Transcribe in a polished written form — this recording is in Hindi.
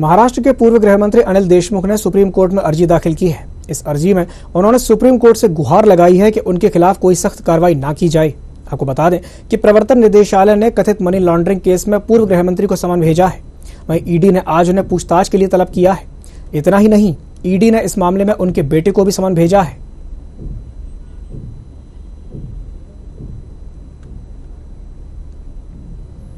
महाराष्ट्र के पूर्व गृह मंत्री अनिल देशमुख ने सुप्रीम कोर्ट में अर्जी दाखिल की है। इस अर्जी में उन्होंने सुप्रीम कोर्ट से गुहार लगाई है कि उनके खिलाफ कोई सख्त कार्रवाई ना की जाए। आपको बता दें कि प्रवर्तन निदेशालय ने कथित मनी लॉन्ड्रिंग केस में पूर्व गृह मंत्री को समन भेजा है। वहीं ईडी ने आज उन्हें पूछताछ के लिए तलब किया है। इतना ही नहीं, ईडी ने इस मामले में उनके बेटे को भी समन भेजा है।